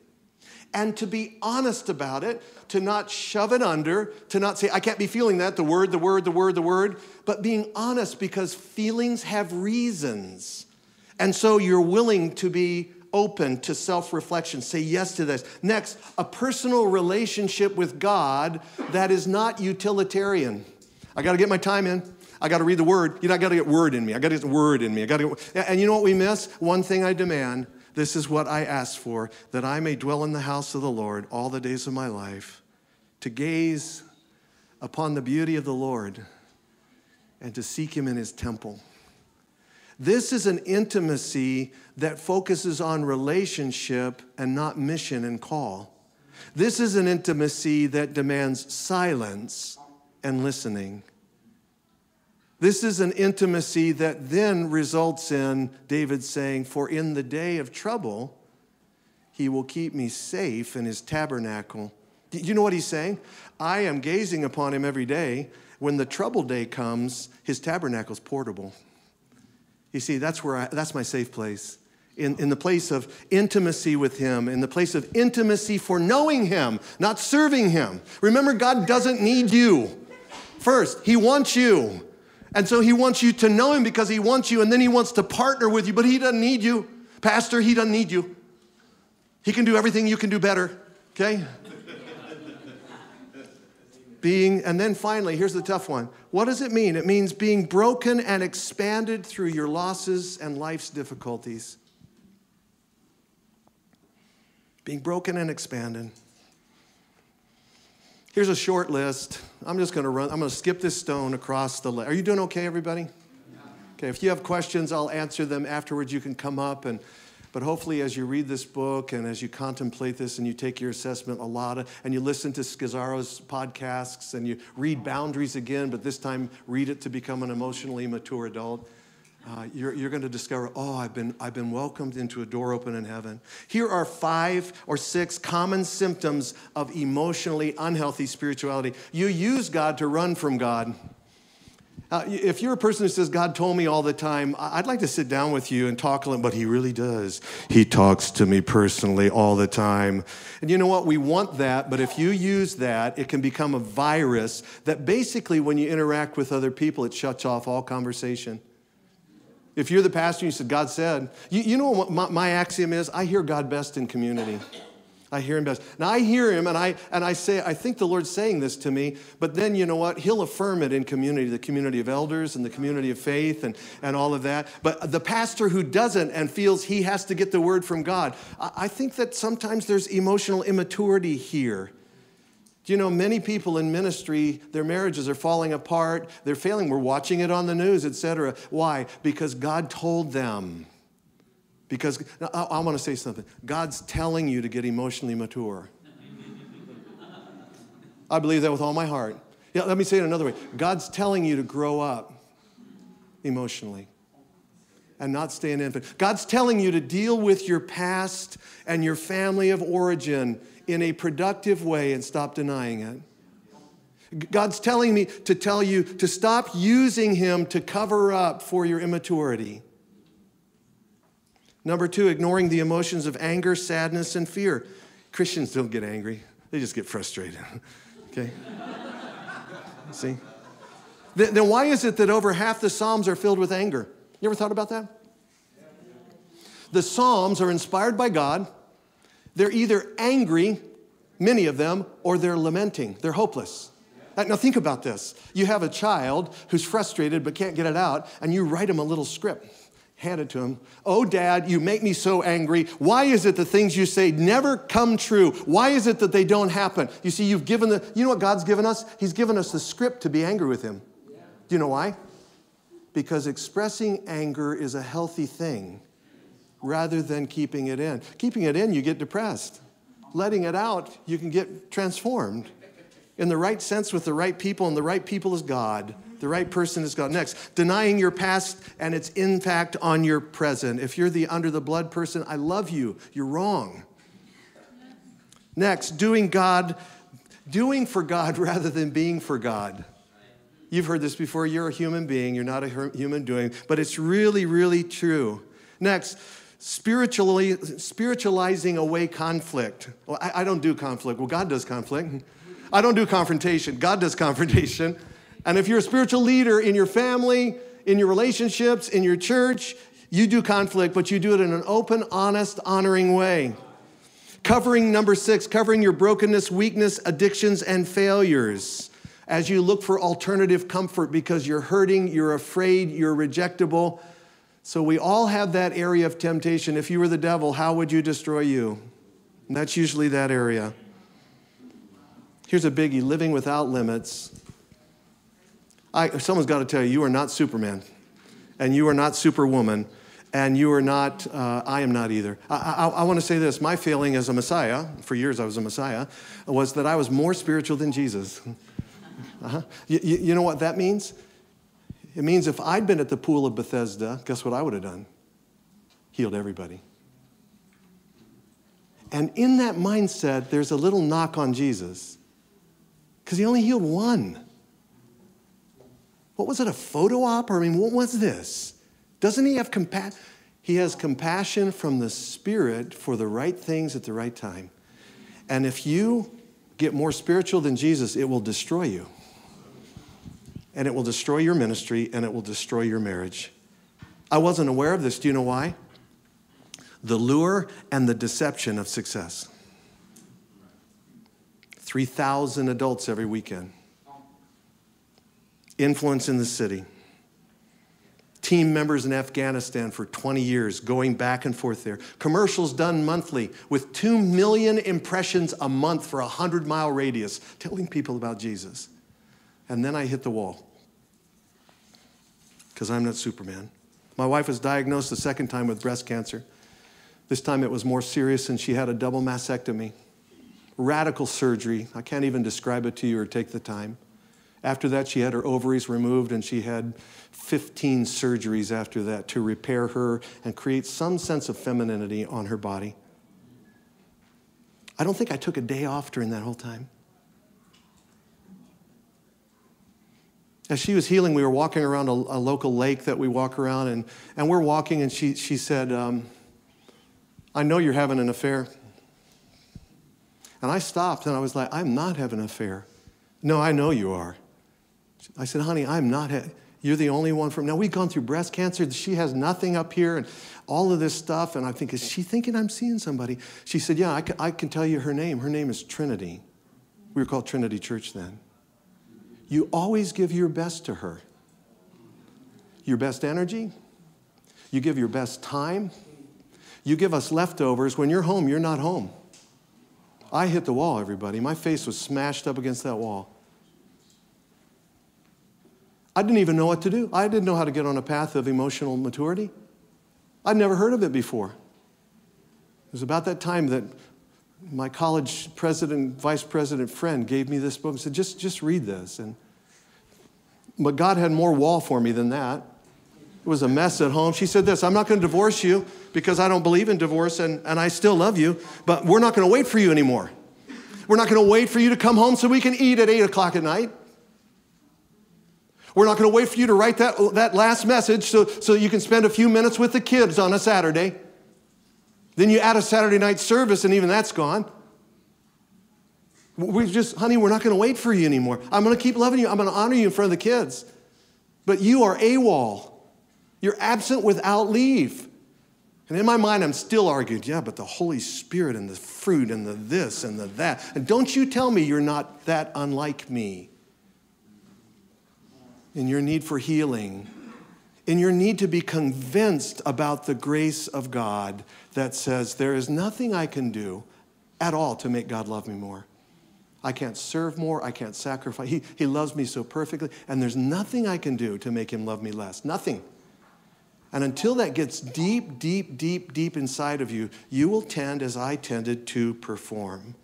and to be honest about it, to not shove it under, to not say, I can't be feeling that, the word, but being honest because feelings have reasons. And so you're willing to be open to self-reflection. Say yes to this. Next, a personal relationship with God that is not utilitarian. I got to get my time in. I got to read the word. You know, I got to get word in me. And you know what we miss? One thing I demand. This is what I ask for, that I may dwell in the house of the Lord all the days of my life, to gaze upon the beauty of the Lord and to seek him in his temple. This is an intimacy that focuses on relationship and not mission and call. This is an intimacy that demands silence and listening. This is an intimacy that then results in David saying, for in the day of trouble, he will keep me safe in his tabernacle. You know what he's saying? I am gazing upon him every day. When the trouble day comes, his tabernacle's portable. You see, that's my safe place. In the place of intimacy with him, in the place of intimacy for knowing him, not serving him. Remember, God doesn't need you. First, he wants you. And so he wants you to know him because he wants you, and then he wants to partner with you, but he doesn't need you. Pastor, he doesn't need you. He can do everything you can do better, okay? And then finally, here's the tough one. What does it mean? It means being broken and expanded through your losses and life's difficulties. Being broken and expanded. Here's a short list. I'm going to skip this stone across the list. Are you doing okay, everybody? Yeah. Okay, if you have questions, I'll answer them afterwards. You can come up, but hopefully as you read this book and as you contemplate this and you take your assessment and you listen to Scazzaro's podcasts and you read Boundaries again, but this time read it to become an emotionally mature adult, you're going to discover, oh, I've been welcomed into a door open in heaven. Here are 5 or 6 common symptoms of emotionally unhealthy spirituality. You use God to run from God. If you're a person who says, God told me all the time, I'd like to sit down with you and talk a little, but he really does. He talks to me personally all the time. And you know what? We want that, but if you use that, it can become a virus that basically when you interact with other people, it shuts off all conversation. If you're the pastor and you said, God said, you know what my axiom is? I hear God best in community. I hear him best. Now, I hear him, and I say, I think the Lord's saying this to me, but then you know what? He'll affirm it in community, the community of elders and the community of faith and all of that. But the pastor who doesn't and feels he has to get the word from God, I think that sometimes there's emotional immaturity here. You know, many people in ministry, their marriages are falling apart, they're failing, we're watching it on the news, etc. Why? Because God told them. Because, I want to say something. God's telling you to get emotionally mature. I believe that with all my heart. Yeah, let me say it another way. God's telling you to grow up emotionally and not stay an infant. God's telling you to deal with your past and your family of origin in a productive way and stop denying it. God's telling me to tell you to stop using him to cover up for your immaturity. Number 2, ignoring the emotions of anger, sadness, and fear. Christians don't get angry. They just get frustrated, okay? See? Then why is it that over half the Psalms are filled with anger? You ever thought about that? The Psalms are inspired by God. They're either angry, many of them, or they're lamenting. They're hopeless. Now think about this. You have a child who's frustrated but can't get it out, and you write him a little script, hand it to him. Oh, Dad, you make me so angry. Why is it the things you say never come true? Why is it that they don't happen? You see, you've given the, you know what God's given us? He's given us the script to be angry with him. Yeah. Do you know why? Because expressing anger is a healthy thing rather than keeping it in. Keeping it in, you get depressed. Letting it out, you can get transformed. In the right sense with the right people, and the right people is God. The right person is God. Next, denying your past and its impact on your present. If you're the under the blood person, I love you. You're wrong. Next, doing for God rather than being for God. You've heard this before. You're a human being. You're not a human doing, but it's really, really true. Next, spiritualizing away conflict. Well, I don't do conflict. Well, God does conflict. I don't do confrontation. God does confrontation. And if you're a spiritual leader in your family, in your relationships, in your church, you do conflict, but you do it in an open, honest, honoring way. Covering number 6, covering your brokenness, weakness, addictions, and failures as you look for alternative comfort because you're hurting, you're afraid, you're rejectable. So we all have that area of temptation. If you were the devil, how would you destroy you? And that's usually that area. Here's a biggie, living without limits. Someone's got to tell you, you are not Superman, and you are not Superwoman, and you are not, I am not either. I want to say this, my failing as a Messiah, for years I was a Messiah, was that I was more spiritual than Jesus. Uh-huh. You know what that means? It means if I'd been at the pool of Bethesda, guess what I would have done? Healed everybody. And in that mindset, there's a little knock on Jesus, because he only healed one. What was it, a photo op? I mean, what was this? Doesn't he have compassion? He has compassion from the Spirit for the right things at the right time. And if you get more spiritual than Jesus, it will destroy you. And it will destroy your ministry, and it will destroy your marriage. I wasn't aware of this. Do you know why? The lure and the deception of success. 3,000 adults every weekend. Influence in the city. Team members in Afghanistan for 20 years, going back and forth there. Commercials done monthly with 2 million impressions a month for a 100-mile radius, telling people about Jesus. And then I hit the wall, because I'm not Superman. My wife was diagnosed the second time with breast cancer. This time it was more serious, and she had a double mastectomy. Radical surgery. I can't even describe it to you or take the time. After that, she had her ovaries removed, and she had 15 surgeries after that to repair her and create some sense of femininity on her body. I don't think I took a day off during that whole time. As she was healing, we were walking around a local lake that we walk around, and we're walking, and she said, I know you're having an affair. And I stopped, and I was like, I'm not having an affair. No, I know you are. I said, honey, I'm not. You're the only one from. Now, we've gone through breast cancer. She has nothing up here and all of this stuff. And I think, is she thinking I'm seeing somebody? She said, yeah, I can tell you her name. Her name is Trinity. We were called Trinity Church then. You always give your best to her. Your best energy. You give your best time. You give us leftovers. When you're home, you're not home. I hit the wall, everybody. My face was smashed up against that wall. I didn't even know what to do. I didn't know how to get on a path of emotional maturity. I'd never heard of it before. It was about that time that my college president, vice president friend gave me this book and said, just read this. But God had more wall for me than that. It was a mess at home. She said this, I'm not going to divorce you because I don't believe in divorce and I still love you, but we're not going to wait for you anymore. We're not going to wait for you to come home so we can eat at 8 o'clock at night. We're not going to wait for you to write that last message so you can spend a few minutes with the kids on a Saturday. Then you add a Saturday night service and even that's gone. Honey, we're not going to wait for you anymore. I'm going to keep loving you. I'm going to honor you in front of the kids. But you are AWOL. You're absent without leave. And in my mind, I'm still arguing, yeah, but the Holy Spirit and the fruit and the this and the that. And don't you tell me you're not that unlike me. in your need for healing, in your need to be convinced about the grace of God that says there is nothing I can do at all to make God love me more. I can't serve more. I can't sacrifice. He loves me so perfectly, and there's nothing I can do to make him love me less. Nothing. And until that gets deep, deep, deep, deep inside of you, you will tend, as I tended, to perform.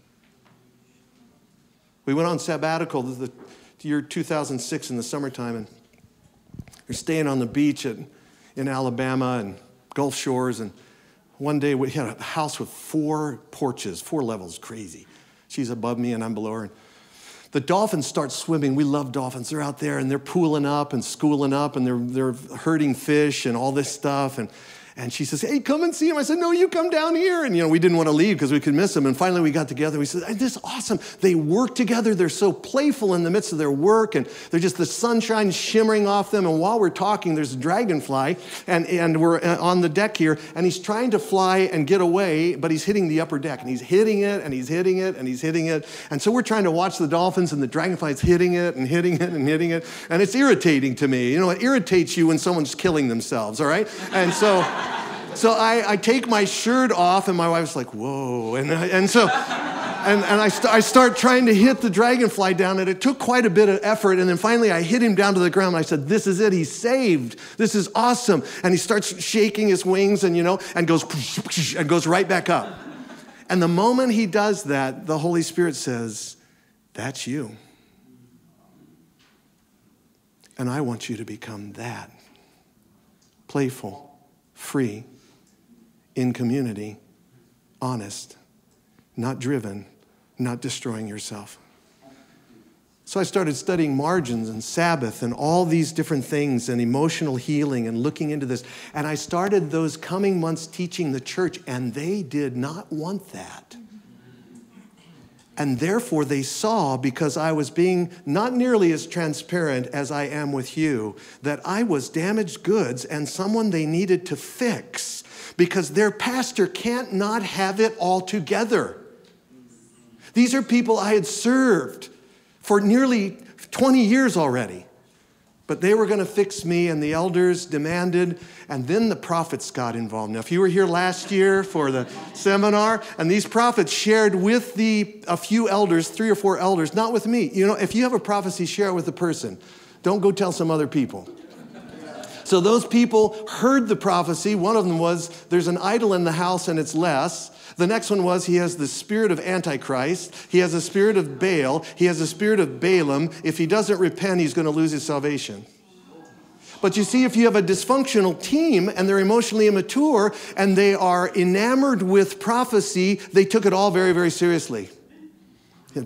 We went on sabbatical the year 2006 in the summertime, and we're staying on the beach in Alabama and Gulf Shores, and one day we had a house with 4 porches, 4 levels, crazy. She's above me and I'm below her. And the dolphins start swimming. We love dolphins. They're out there and they're pooling up and schooling up and they're herding fish and all this stuff. And she says, hey, come and see him. I said, no, you come down here. And, you know, we didn't want to leave because we could miss him. And finally we got together. We said, this is awesome. They work together. They're so playful in the midst of their work. And they're just the sunshine shimmering off them. And while we're talking, there's a dragonfly. And we're on the deck here. And he's trying to fly and get away, but he's hitting the upper deck. And he's hitting it, and he's hitting it, and he's hitting it. And so we're trying to watch the dolphins, and the dragonfly's hitting it and hitting it and hitting it. And it's irritating to me. You know, it irritates you when someone's killing themselves, all right? And so... So I take my shirt off, and my wife's like, whoa. And I start trying to hit the dragonfly down, and it took quite a bit of effort. And then finally, I hit him down to the ground, and I said, this is it. He's saved. This is awesome. And he starts shaking his wings and, you know, and goes right back up. And the moment he does that, the Holy Spirit says, that's you. And I want you to become that. Playful. Free, in community, honest, not driven, not destroying yourself. So I started studying margins and Sabbath and all these different things and emotional healing and looking into this. And I started those coming months teaching the church, and they did not want that. And therefore they saw, because I was being not nearly as transparent as I am with you, that I was damaged goods and someone they needed to fix, because their pastor can't not have it all together. These are people I had served for nearly 20 years already. But they were going to fix me, and the elders demanded, and then the prophets got involved. Now, if you were here last year for the seminar, and these prophets shared with a few elders, 3 or 4 elders, not with me. You know, if you have a prophecy, share it with the person. Don't go tell some other people. So those people heard the prophecy. One of them was, there's an idol in the house, and it's Les. The next one was, he has the spirit of Antichrist. He has a spirit of Baal. He has a spirit of Balaam. If he doesn't repent, he's going to lose his salvation. But you see, if you have a dysfunctional team and they're emotionally immature and they are enamored with prophecy, they took it all very, very seriously.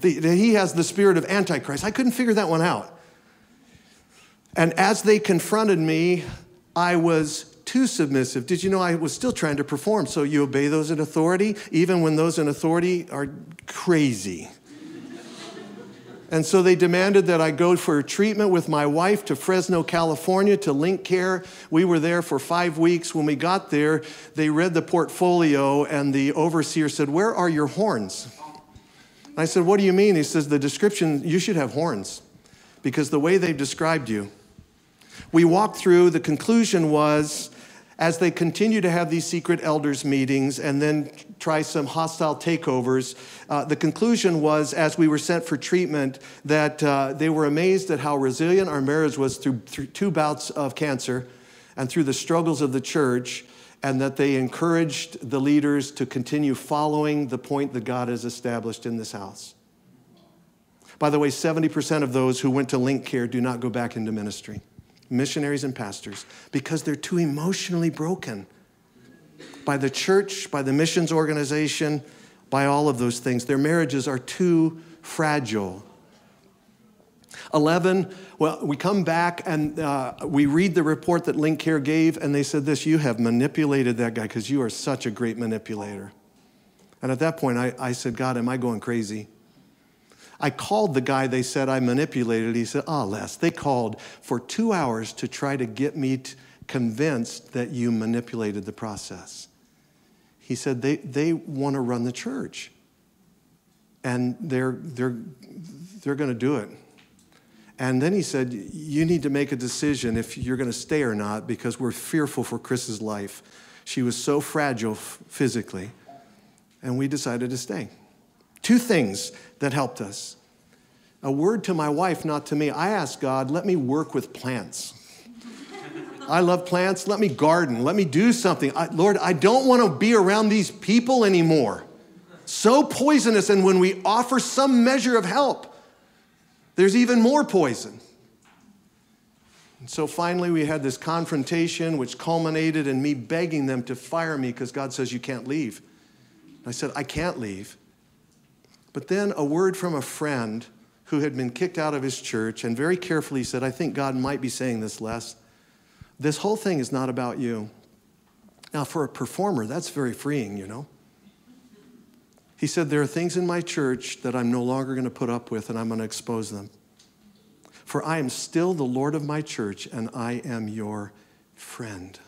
He has the spirit of Antichrist. I couldn't figure that one out. And as they confronted me, I was too submissive. Did you know I was still trying to perform? So you obey those in authority, even when those in authority are crazy. And so they demanded that I go for a treatment with my wife to Fresno, California, to Link Care. We were there for 5 weeks. When we got there, they read the portfolio, and the overseer said, where are your horns? And I said, what do you mean? He says, the description, you should have horns, because the way they've described you. We walked through, the conclusion was, as they continue to have these secret elders meetings and then try some hostile takeovers, the conclusion was, as we were sent for treatment, that they were amazed at how resilient our marriage was through 2 bouts of cancer and through the struggles of the church, and that they encouraged the leaders to continue following the point that God has established in this house. By the way, 70% of those who went to Link Care do not go back into ministry. Missionaries and pastors, because they're too emotionally broken by the church, by the missions organization, by all of those things. Their marriages are too fragile. 11, well, we come back and we read the report that Link Care gave, and they said this, you have manipulated that guy because you are such a great manipulator. And at that point, I said, God, am I going crazy? I called the guy they said I manipulated. He said, Les, they called for 2 hours to try to get me convinced that you manipulated the process. He said, they want to run the church, and they're going to do it. And then he said, you need to make a decision if you're going to stay or not, because we're fearful for Chris's life. She was so fragile physically, and we decided to stay. Two things that helped us. A word to my wife, not to me. I asked God, let me work with plants. I love plants. Let me garden. Let me do something. Lord, I don't want to be around these people anymore. So poisonous. And when we offer some measure of help, there's even more poison. And so finally, we had this confrontation, which culminated in me begging them to fire me because God says, you can't leave. And I said, I can't leave. But then a word from a friend who had been kicked out of his church and very carefully said, I think God might be saying this, Les. This whole thing is not about you. Now, for a performer, that's very freeing, you know. He said, there are things in my church that I'm no longer going to put up with, and I'm going to expose them. For I am still the Lord of my church, and I am your friend.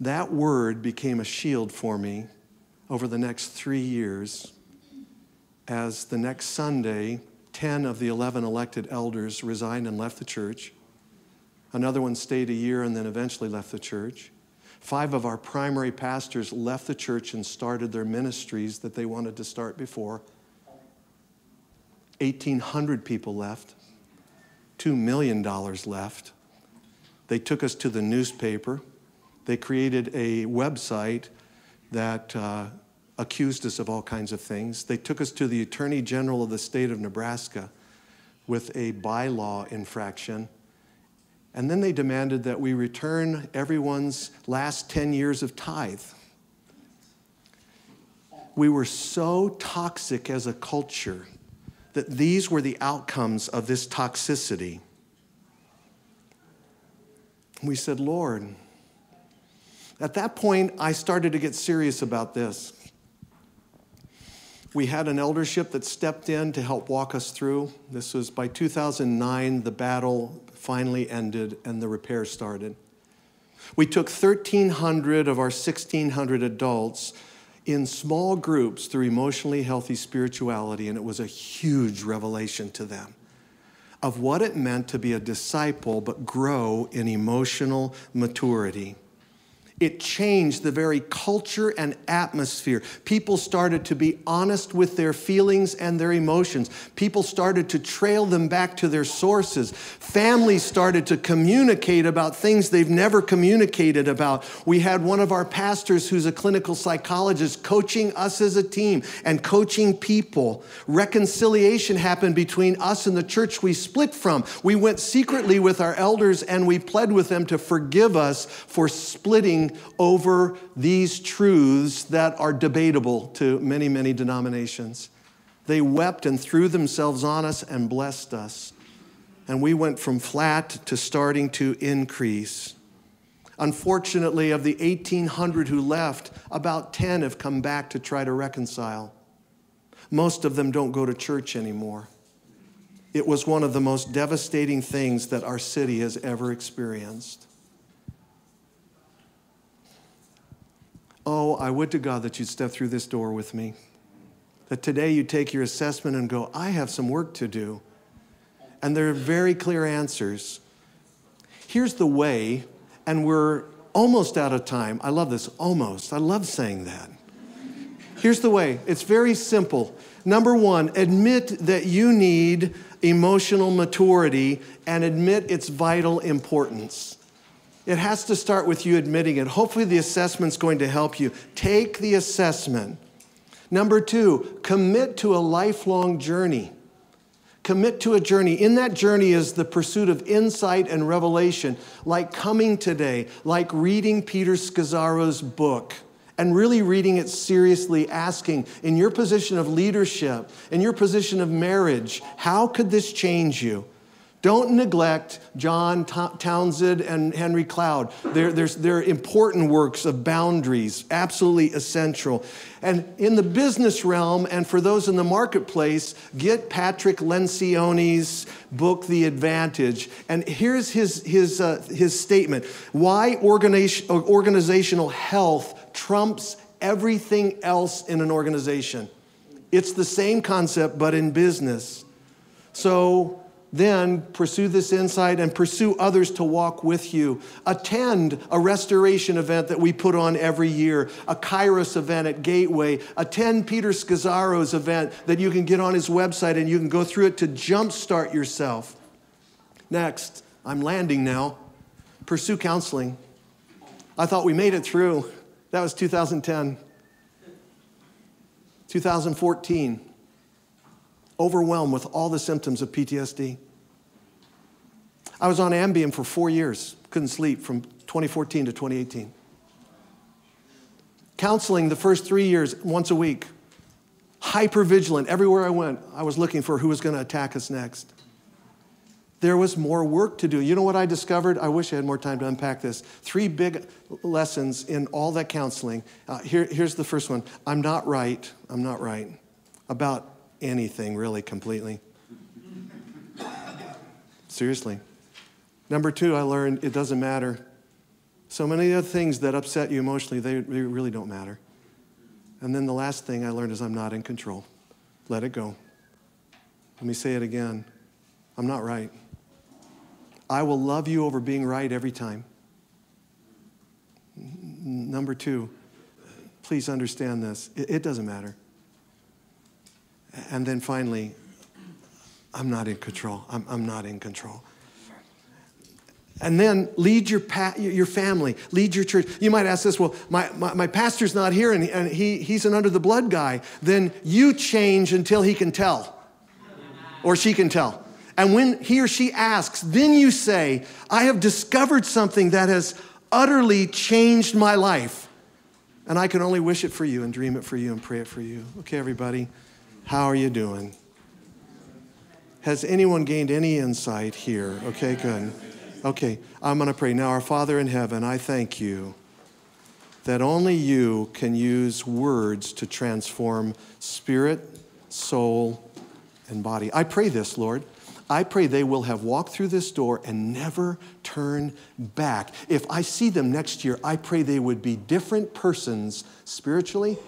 That word became a shield for me over the next 3 years as the next Sunday, 10 of the 11 elected elders resigned and left the church. Another one stayed a year and then eventually left the church. 5 of our primary pastors left the church and started their ministries that they wanted to start before. 1,800 people left. $2 million left. They took us to the newspaper. They created a website that accused us of all kinds of things. They took us to the Attorney General of the state of Nebraska with a bylaw infraction. And then they demanded that we return everyone's last 10 years of tithe. We were so toxic as a culture that these were the outcomes of this toxicity. We said, Lord, at that point, I started to get serious about this. We had an eldership that stepped in to help walk us through. This was by 2009, the battle finally ended and the repair started. We took 1,300 of our 1,600 adults in small groups through emotionally healthy spirituality, and it was a huge revelation to them of what it meant to be a disciple but grow in emotional maturity. It changed the very culture and atmosphere. People started to be honest with their feelings and their emotions. People started to trail them back to their sources. Families started to communicate about things they've never communicated about. We had one of our pastors, who's a clinical psychologist, coaching us as a team and coaching people. Reconciliation happened between us and the church we split from. We went secretly with our elders and we pled with them to forgive us for splitting over these truths that are debatable to many, many denominations. They wept and threw themselves on us and blessed us. And we went from flat to starting to increase. Unfortunately, of the 1,800 who left, about 10 have come back to try to reconcile. Most of them don't go to church anymore. It was one of the most devastating things that our city has ever experienced. Oh, I would to God that you'd step through this door with me, that today you take your assessment and go, I have some work to do. And there are very clear answers. Here's the way, and we're almost out of time. I love this, almost. I love saying that. Here's the way. It's very simple. Number one, admit that you need emotional maturity and admit its vital importance. It has to start with you admitting it. Hopefully the assessment's going to help you. Take the assessment. Number two, commit to a lifelong journey. Commit to a journey. In that journey is the pursuit of insight and revelation, like coming today, like reading Peter Scazzaro's book and really reading it seriously, asking, in your position of leadership, in your position of marriage, how could this change you? Don't neglect John Townsend and Henry Cloud. They're important works of boundaries, absolutely essential. And in the business realm, and for those in the marketplace, get Patrick Lencioni's book, The Advantage. And here's his statement. Why organizational health trumps everything else in an organization. It's the same concept, but in business. So then pursue this insight and pursue others to walk with you. Attend a restoration event that we put on every year, a Kairos event at Gateway. Attend Peter Scazzaro's event that you can get on his website and you can go through it to jumpstart yourself. Next, I'm landing now. Pursue counseling. I thought we made it through. That was 2010. 2014. Overwhelmed with all the symptoms of PTSD. I was on Ambien for 4 years. Couldn't sleep from 2014 to 2018. Counseling the first 3 years, once a week. Hypervigilant. Everywhere I went, I was looking for who was going to attack us next. There was more work to do. You know what I discovered? I wish I had more time to unpack this. 3 big lessons in all that counseling. Here's the first one. I'm not right. I'm not right about anything, really, completely. Seriously. Number 2, I learned it doesn't matter. So many of the things that upset you emotionally, they really don't matter. And then the last thing I learned is I'm not in control. Let it go. Let me say it again. I'm not right. I will love you over being right every time. Number 2, please understand this. It doesn't matter. And then finally, I'm not in control. I'm not in control. And then lead your family, lead your church. You might ask this, well, my pastor's not here and he's an under the blood guy. Then you change until he can tell or she can tell. And when he or she asks, then you say, I have discovered something that has utterly changed my life. And I can only wish it for you and dream it for you and pray it for you. Okay, everybody, how are you doing? Has anyone gained any insight here? Okay, good. Okay, I'm going to pray. Now, our Father in heaven, I thank you that only you can use words to transform spirit, soul, and body. I pray this, Lord. I pray they will have walked through this door and never turn back. If I see them next year, I pray they would be different persons spiritually,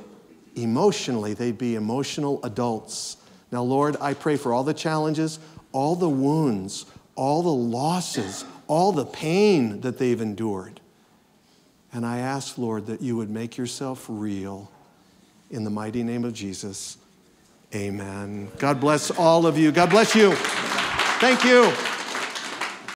emotionally. They'd be emotional adults. Now, Lord, I pray for all the challenges, all the wounds, all the losses, all the pain that they've endured. And I ask, Lord, that you would make yourself real in the mighty name of Jesus. Amen. God bless all of you. God bless you. Thank you.